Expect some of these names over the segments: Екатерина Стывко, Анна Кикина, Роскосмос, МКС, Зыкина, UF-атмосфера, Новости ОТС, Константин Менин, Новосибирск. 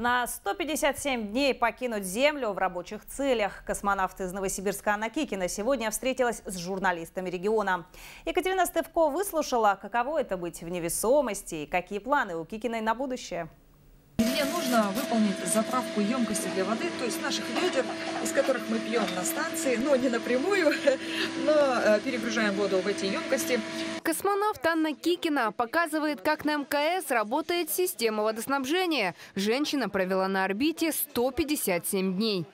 На 157 дней покинуть Землю в рабочих целях. Космонавт из Новосибирска Анна Кикина сегодня встретилась с журналистами региона. Екатерина Стывко выслушала, каково это быть в невесомости и какие планы у Кикиной на будущее. Мне нужно выполнить заправку емкости для воды, то есть наших ведер, из которых мы пьем на станции, но не напрямую, но перегружаем воду в эти емкости. Космонавт Анна Кикина показывает, как на МКС работает система водоснабжения. Женщина провела на орбите 157 дней.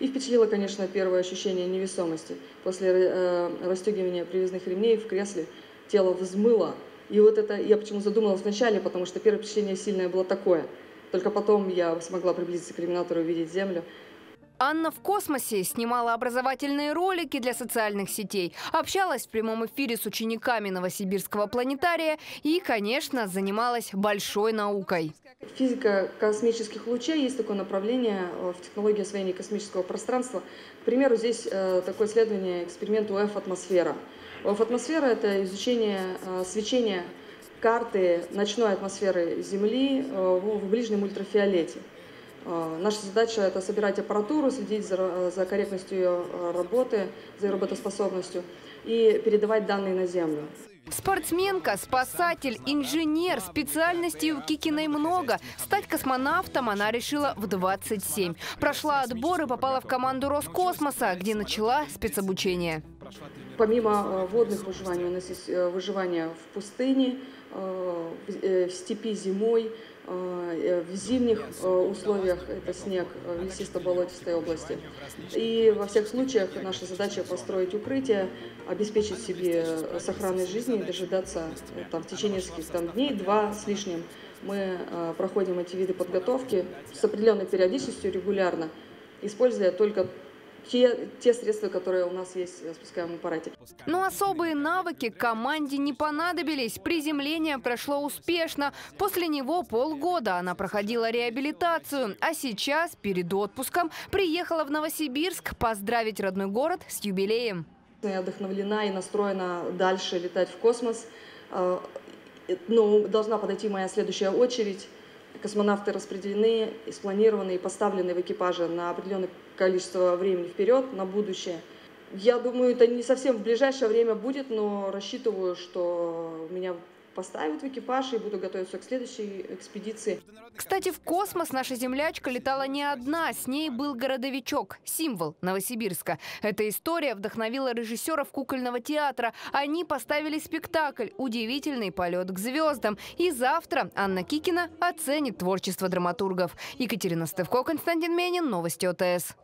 И впечатлило, конечно, первое ощущение невесомости. После расстегивания привязных ремней в кресле тело взмыло. И вот это я почему задумалась вначале, потому что первое впечатление сильное было такое. Только потом я смогла приблизиться к иллюминатору и увидеть Землю. Анна в космосе снимала образовательные ролики для социальных сетей, общалась в прямом эфире с учениками Новосибирского планетария и, конечно, занималась большой наукой. Физика космических лучей, есть такое направление в технологии освоения космического пространства. К примеру, здесь такое исследование, эксперимент UF-атмосфера. UF-атмосфера – это изучение свечения карты ночной атмосферы Земли в ближнем ультрафиолете. Наша задача – это собирать аппаратуру, следить за корректностью ее работы, за ее работоспособностью и передавать данные на Землю. Спортсменка, спасатель, инженер. Специальностей у Кикиной много. Стать космонавтом она решила в 27. Прошла отбор и попала в команду Роскосмоса, где начала спецобучение. Помимо водных выживаний, у нас есть выживание в пустыне, в степи зимой, в зимних условиях, это снег, в лесисто-болотистой области. И во всех случаях наша задача построить укрытие, обеспечить себе сохранность жизни и дожидаться там, в течение нескольких дней, два с лишним. Мы проходим эти виды подготовки с определенной периодичностью, регулярно, используя только те средства, которые у нас есть в спускаемом аппарате. Но особые навыки команде не понадобились. Приземление прошло успешно. После него полгода она проходила реабилитацию. А сейчас, перед отпуском, приехала в Новосибирск поздравить родной город с юбилеем. Я вдохновлена и настроена дальше летать в космос. Но должна подойти моя следующая очередь. Космонавты распределены, спланированы и поставлены в экипаже на определенное количество времени вперед, на будущее. Я думаю, это не совсем в ближайшее время будет, но рассчитываю, что меня поставят в экипаж и буду готовиться к следующей экспедиции. Кстати, в космос наша землячка летала не одна. С ней был городовичок, символ Новосибирска. Эта история вдохновила режиссеров кукольного театра. Они поставили спектакль «Удивительный полет к звездам». И завтра Анна Кикина оценит творчество драматургов. Екатерина Стывко, Константин Менин, новости ОТС.